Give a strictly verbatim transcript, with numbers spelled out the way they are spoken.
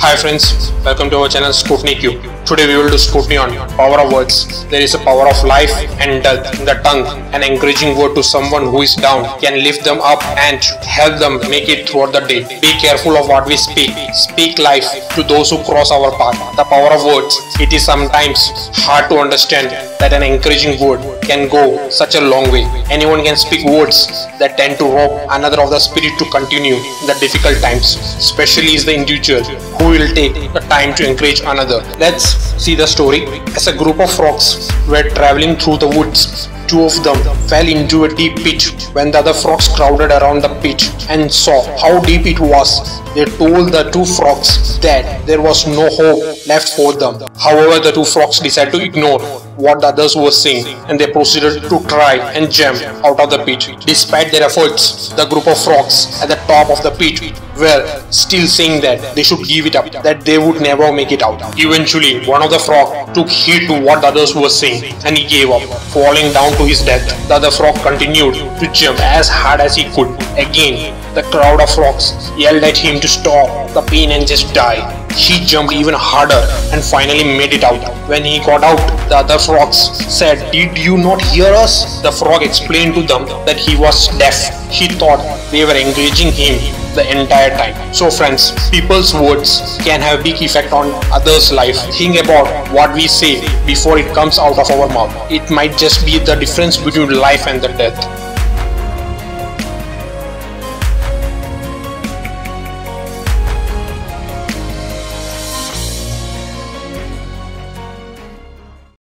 Hi friends, welcome to our channel Scrutiny Cue. Today we will do scrutiny on power of words. There is a power of life and death in the tongue. An encouraging word to someone who is down can lift them up and help them make it throughout the day. Be careful of what we speak. Speak life to those who cross our path. The power of words. It is sometimes hard to understand that an encouraging word can go such a long way. Anyone can speak words that tend to rob another of the spirit to continue in the difficult times, especially is the individual who will take the time to encourage another. Let's see the story. As a group of frogs were traveling through the woods, two of them fell into a deep pit. When the other frogs crowded around the pit and saw how deep it was, they told the two frogs that there was no hope left for them. However, the two frogs decided to ignore what the others were saying, and they proceeded to try and jump out of the pit. Despite their efforts, the group of frogs at the top of the pit were still saying that they should give it up, that they would never make it out. Eventually, one of the frogs took heed to what the others were saying and he gave up, falling down to his death. The other frog continued to jump as hard as he could. Again, the crowd of frogs yelled at him to stop the pain and just die. He jumped even harder and finally made it out. When he got out, the other frogs said, "Did you not hear us?" The frog explained to them that he was deaf. He thought they were encouraging him the entire time. So friends, people's words can have big effect on others' life. Think about what we say before it comes out of our mouth. It might just be the difference between life and the death.